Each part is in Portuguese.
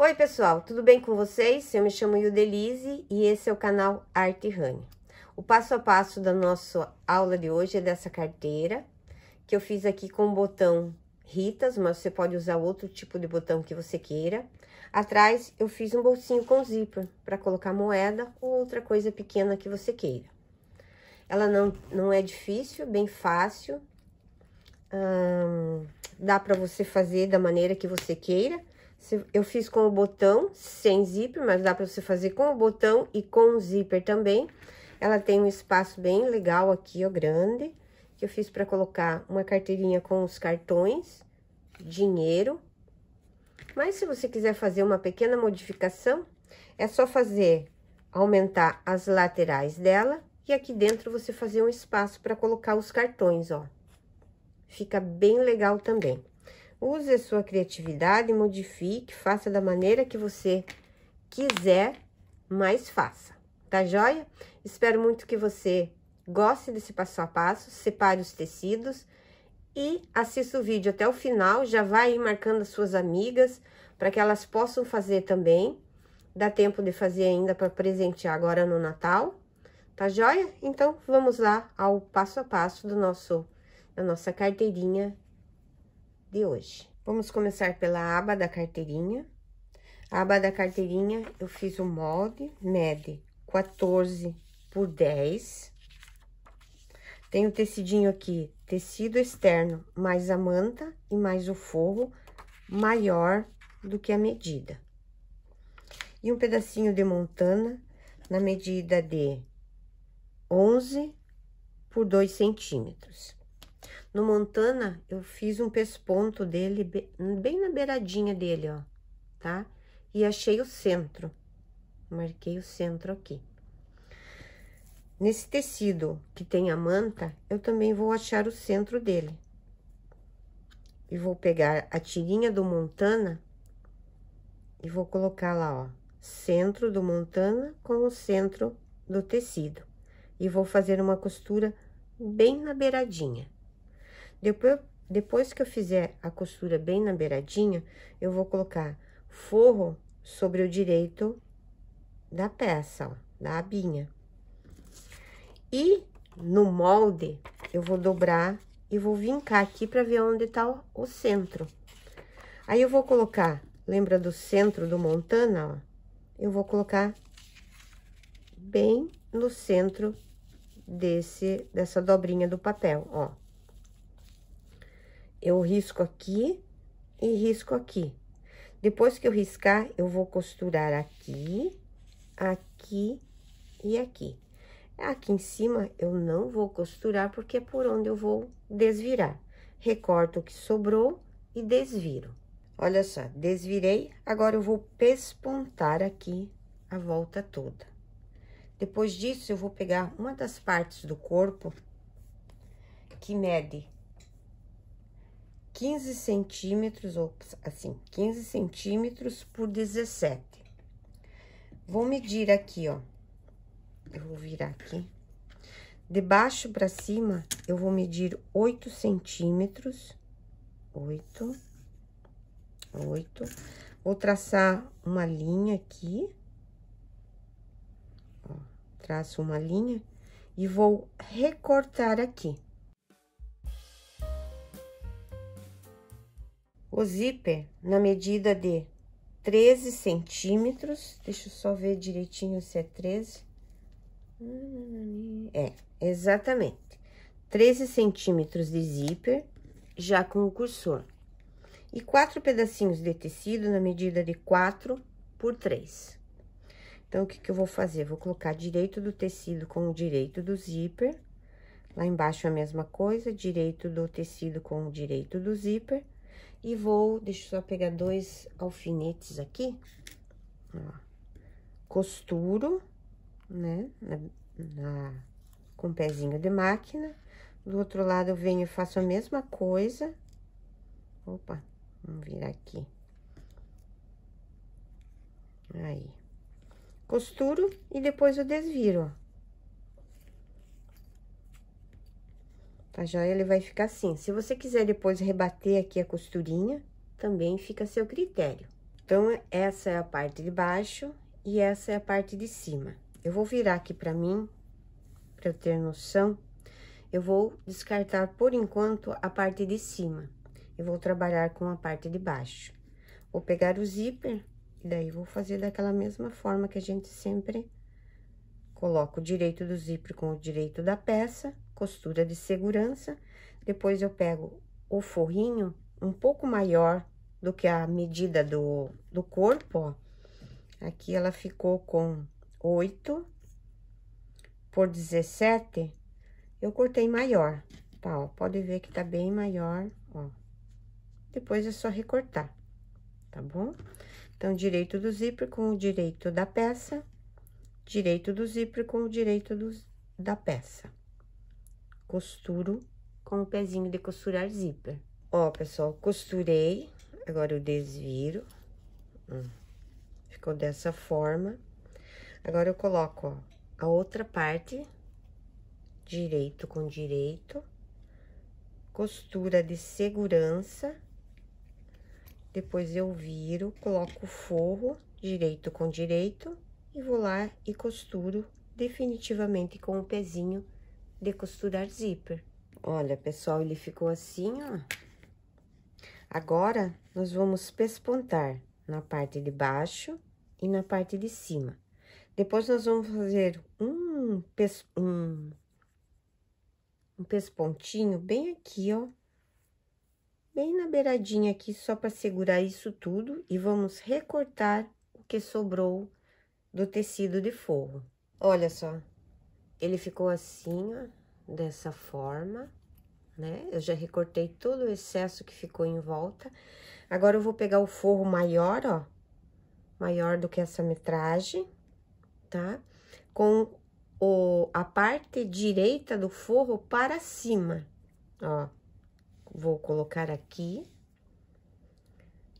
Oi, pessoal, tudo bem com vocês? Eu me chamo Yudelise e esse é o canal Art Honey. O passo a passo da nossa aula de hoje é dessa carteira, que eu fiz aqui com o botão Ritas, mas você pode usar outro tipo de botão que você queira. Atrás, eu fiz um bolsinho com zíper, para colocar moeda ou outra coisa pequena que você queira. Ela não é difícil, bem fácil. Dá para você fazer da maneira que você queira. Eu fiz com o botão, sem zíper, mas dá para você fazer com o botão e com o zíper também. Ela tem um espaço bem legal aqui, ó, grande, que eu fiz para colocar uma carteirinha com os cartões, dinheiro. Mas se você quiser fazer uma pequena modificação, é só fazer, aumentar as laterais dela e aqui dentro você fazer um espaço para colocar os cartões, ó. Fica bem legal também. Use a sua criatividade, modifique, faça da maneira que você quiser, mas faça, tá joia? Espero muito que você goste desse passo a passo, separe os tecidos e assista o vídeo até o final. Já vai aí marcando as suas amigas, para que elas possam fazer também. Dá tempo de fazer ainda para presentear agora no Natal, tá joia? Então, vamos lá ao passo a passo da nossa carteirinha de hoje. Vamos começar pela aba da carteirinha. A aba da carteirinha, eu fiz um molde, mede 14 por 10. Tem o tecidinho aqui, tecido externo, mais a manta e mais o forro, maior do que a medida. E um pedacinho de Montana, na medida de 11 por 2 centímetros. No Montana, eu fiz um pesponto dele, bem na beiradinha dele, ó, tá? E achei o centro, marquei o centro aqui. Nesse tecido que tem a manta, eu também vou achar o centro dele. E vou pegar a tirinha do Montana e vou colocar lá, ó, centro do Montana com o centro do tecido. E vou fazer uma costura bem na beiradinha. Depois que eu fizer a costura bem na beiradinha, eu vou colocar forro sobre o direito da peça, ó, da abinha. E no molde, eu vou dobrar e vou vincar aqui para ver onde tá o centro. Aí, eu vou colocar, lembra do centro do Montana, ó? Eu vou colocar bem no centro dessa dobrinha do papel, ó. Eu risco aqui e risco aqui. Depois que eu riscar, eu vou costurar aqui, aqui e aqui. Aqui em cima, eu não vou costurar, porque é por onde eu vou desvirar. Recorto o que sobrou e desviro. Olha só, desvirei, agora eu vou pespontar aqui a volta toda. Depois disso, eu vou pegar uma das partes do corpo, que mede 15 centímetros, ou assim, 15 centímetros por 17. Vou medir aqui, ó. Eu vou virar aqui. De baixo pra cima, eu vou medir 8 centímetros. 8. Vou traçar uma linha aqui. Ó, traço uma linha e vou recortar aqui. O zíper, na medida de 13 centímetros. Deixa eu só ver direitinho se é 13. É, exatamente. 13 centímetros de zíper, já com o cursor. E 4 pedacinhos de tecido na medida de 4 por 3. Então, o que que eu vou fazer? Vou colocar direito do tecido com o direito do zíper. Lá embaixo a mesma coisa, direito do tecido com o direito do zíper. E vou, deixa eu só pegar 2 alfinetes aqui. Ó. Costuro, né, com o pezinho de máquina. Do outro lado, eu venho e faço a mesma coisa. Opa, vamos virar aqui. Aí. Costuro e depois eu desviro, ó. Tá joia? Ele vai ficar assim. Se você quiser depois rebater aqui a costurinha, também fica a seu critério. Então, essa é a parte de baixo e essa é a parte de cima. Eu vou virar aqui pra mim, pra eu ter noção. Eu vou descartar, por enquanto, a parte de cima. Eu vou trabalhar com a parte de baixo. Vou pegar o zíper e daí vou fazer daquela mesma forma que a gente sempre... Coloco o direito do zíper com o direito da peça, costura de segurança. Depois, eu pego o forrinho um pouco maior do que a medida do corpo, ó. Aqui, ela ficou com 8 por 17. Eu cortei maior, tá, ó. Pode ver que tá bem maior, ó. Depois, é só recortar, tá bom? Então, direito do zíper com o direito da peça... Direito do zíper com o direito da peça. Costuro com o pezinho de costurar zíper. Ó, pessoal, costurei. Agora, eu desviro. Ficou dessa forma. Agora, eu coloco, ó, a outra parte. Direito com direito. Costura de segurança. Depois, eu viro, coloco o forro, direito com direito. E vou lá e costuro definitivamente com o pezinho de costurar zíper. Olha, pessoal, ele ficou assim, ó. Agora, nós vamos pespontar na parte de baixo e na parte de cima. Depois, nós vamos fazer um pespontinho bem aqui, ó. Bem na beiradinha aqui, só para segurar isso tudo. E vamos recortar o que sobrou do tecido de forro. Olha só, ele ficou assim, ó, dessa forma, né? Eu já recortei todo o excesso que ficou em volta. Agora, eu vou pegar o forro maior, ó, maior do que essa metragem, tá? Com a parte direita do forro para cima, ó. Vou colocar aqui.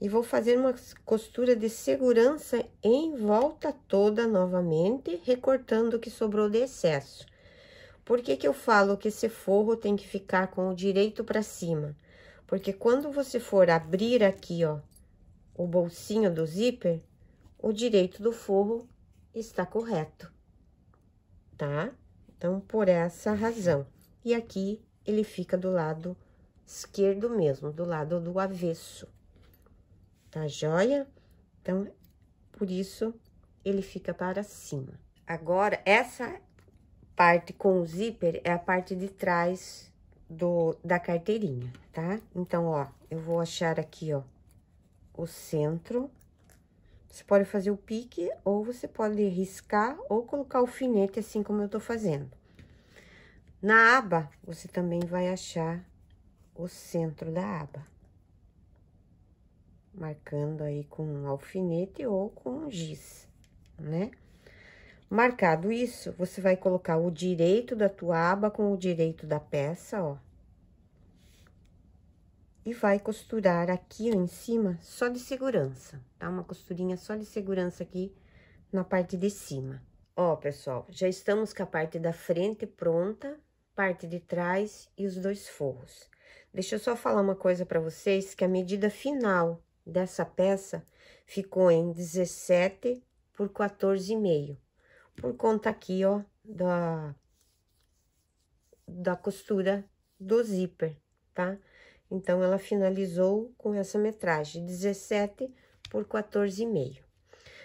E vou fazer uma costura de segurança em volta toda novamente, recortando o que sobrou de excesso. Por que que eu falo que esse forro tem que ficar com o direito para cima? Porque quando você for abrir aqui, ó, o bolsinho do zíper, o direito do forro está correto, tá? Então, por essa razão. E aqui, ele fica do lado esquerdo mesmo, do lado do avesso. Tá joia? Então, por isso, ele fica para cima. Agora, essa parte com o zíper é a parte de trás da carteirinha, tá? Então, ó, eu vou achar aqui, ó, o centro. Você pode fazer o pique, ou você pode riscar, ou colocar o alfinete, assim como eu tô fazendo. Na aba, você também vai achar o centro da aba. Marcando aí com um alfinete ou com um giz, né? Marcado isso, você vai colocar o direito da tua aba com o direito da peça, ó. E vai costurar aqui em cima só de segurança, tá? Uma costurinha só de segurança aqui na parte de cima. Ó, pessoal, já estamos com a parte da frente pronta, parte de trás e os dois forros. Deixa eu só falar uma coisa pra vocês, que a medida final... dessa peça ficou em 17 por 14,5, por conta aqui, ó, da costura do zíper, tá? Então, ela finalizou com essa metragem, 17 por 14,5.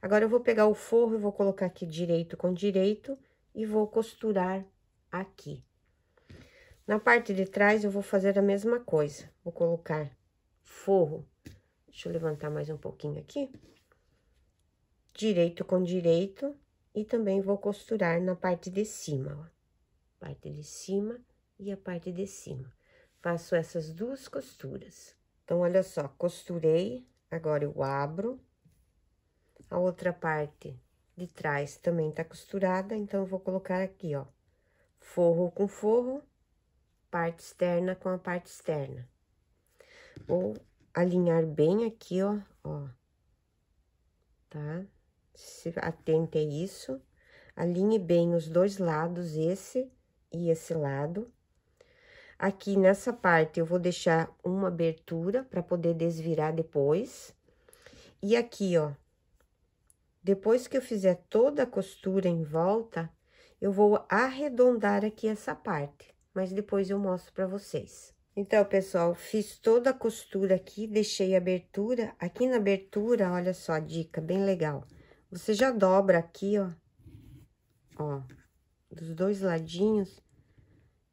Agora, eu vou pegar o forro e vou colocar aqui direito com direito e vou costurar aqui. Na parte de trás, eu vou fazer a mesma coisa, vou colocar forro. Deixa eu levantar mais um pouquinho aqui. Direito com direito. E também vou costurar na parte de cima, ó. Parte de cima e a parte de cima. Faço essas duas costuras. Então, olha só, costurei. Agora, eu abro. A outra parte de trás também tá costurada. Então, eu vou colocar aqui, ó. Forro com forro. Parte externa com a parte externa. Vou... alinhar bem aqui, ó, ó, tá? Se atente a isso, alinhe bem os dois lados, esse e esse lado. Aqui nessa parte, eu vou deixar uma abertura para poder desvirar depois. E aqui, ó, depois que eu fizer toda a costura em volta, eu vou arredondar aqui essa parte, mas depois eu mostro pra vocês. Então, pessoal, fiz toda a costura aqui, deixei a abertura. Aqui na abertura, olha só a dica, bem legal. Você já dobra aqui, ó, dos dois ladinhos,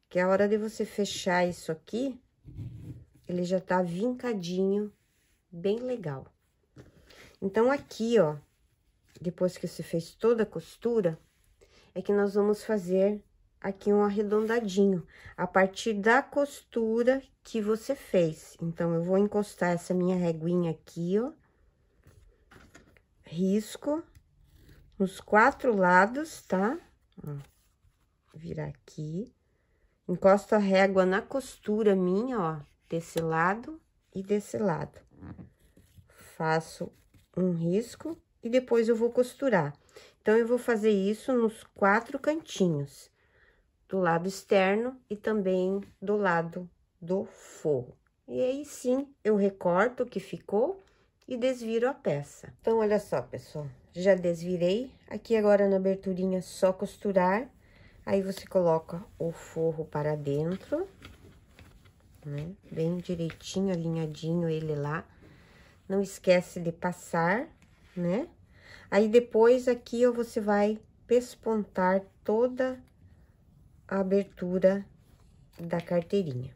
que a hora de você fechar isso aqui, ele já tá vincadinho, bem legal. Então, aqui, ó, depois que você fez toda a costura, é que nós vamos fazer aqui um arredondadinho, a partir da costura que você fez. Então, eu vou encostar essa minha reguinha aqui, ó, risco nos quatro lados, tá? Ó, virar aqui, encosto a régua na costura minha, ó, desse lado e desse lado. Faço um risco e depois eu vou costurar. Então, eu vou fazer isso nos quatro cantinhos, do lado externo e também do lado do forro. E aí, sim, eu recorto o que ficou e desviro a peça. Então, olha só, pessoal, já desvirei. Aqui agora na aberturinha é só costurar. Aí, você coloca o forro para dentro, né? Bem direitinho, alinhadinho ele lá. Não esquece de passar, né? Aí, depois, aqui, ó, você vai pespontar toda a abertura da carteirinha,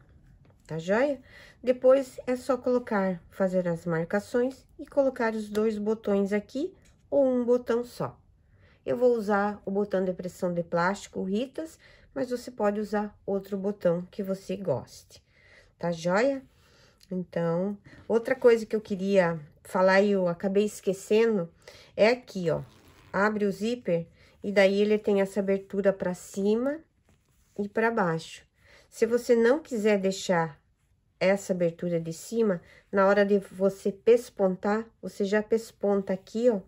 tá joia? Depois, é só colocar, fazer as marcações e colocar os dois botões aqui ou um botão só. Eu vou usar o botão de pressão de plástico, Ritas, mas você pode usar outro botão que você goste, tá joia? Então, outra coisa que eu queria falar e eu acabei esquecendo é aqui, ó. Abre o zíper e daí ele tem essa abertura pra cima e pra baixo. Se você não quiser deixar essa abertura de cima, na hora de você pespontar, você já pesponta aqui, ó,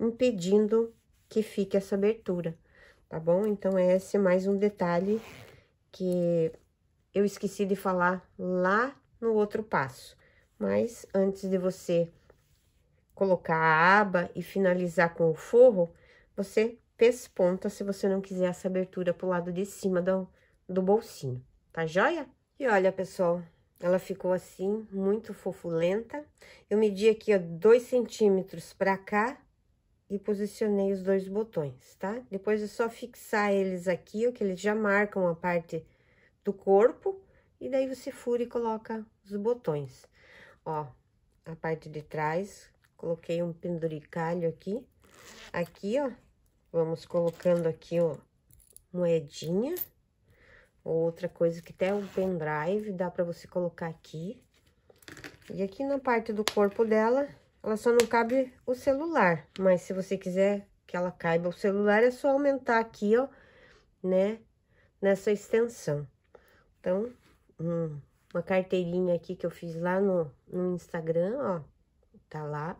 impedindo que fique essa abertura, tá bom? Então, esse é mais um detalhe que eu esqueci de falar lá no outro passo, mas antes de você colocar a aba e finalizar com o forro, você pesponta se você não quiser essa abertura pro lado de cima do bolsinho, tá joia? E olha, pessoal, ela ficou assim, muito fofulenta. Eu medi aqui, ó, 2 centímetros pra cá e posicionei os dois botões, tá? Depois é só fixar eles aqui, ó, que eles já marcam a parte do corpo. E daí, você fura e coloca os botões. Ó, a parte de trás, coloquei um penduricalho aqui. Aqui, ó, vamos colocando aqui, ó, moedinha. Outra coisa que até é um pendrive, dá pra você colocar aqui. E aqui na parte do corpo dela, ela só não cabe o celular. Mas se você quiser que ela caiba o celular, é só aumentar aqui, ó, né, nessa extensão. Então, uma carteirinha aqui que eu fiz lá no Instagram, ó, tá lá,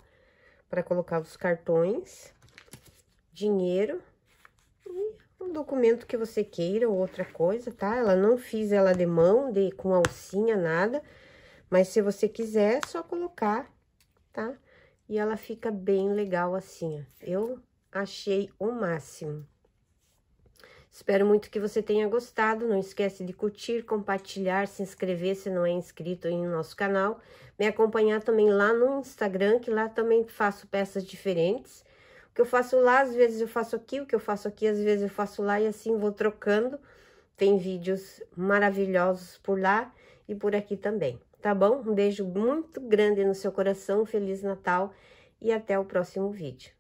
para colocar os cartões, dinheiro e um documento que você queira ou outra coisa, tá? Ela não fiz ela de mão, com alcinha, nada, mas se você quiser, é só colocar, tá? E ela fica bem legal assim, ó. Eu achei o máximo. Espero muito que você tenha gostado, não esquece de curtir, compartilhar, se inscrever se não é inscrito em nosso canal, me acompanhar também lá no Instagram, que lá também faço peças diferentes. O que eu faço lá, às vezes eu faço aqui, o que eu faço aqui, às vezes eu faço lá e assim vou trocando. Tem vídeos maravilhosos por lá e por aqui também, tá bom? Um beijo muito grande no seu coração, Feliz Natal e até o próximo vídeo.